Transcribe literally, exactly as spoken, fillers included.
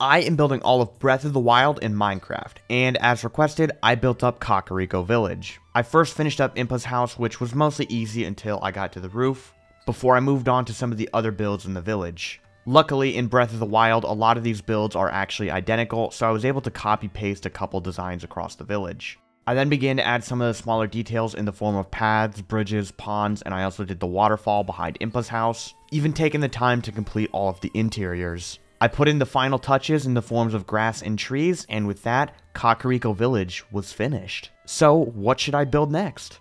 I am building all of Breath of the Wild in Minecraft, and as requested, I built up Kakariko Village. I first finished up Impa's house, which was mostly easy until I got to the roof, before I moved on to some of the other builds in the village. Luckily, in Breath of the Wild, a lot of these builds are actually identical, so I was able to copy-paste a couple designs across the village. I then began to add some of the smaller details in the form of paths, bridges, ponds, and I also did the waterfall behind Impa's house, even taking the time to complete all of the interiors. I put in the final touches in the forms of grass and trees, and with that, Kakariko Village was finished. So, what should I build next?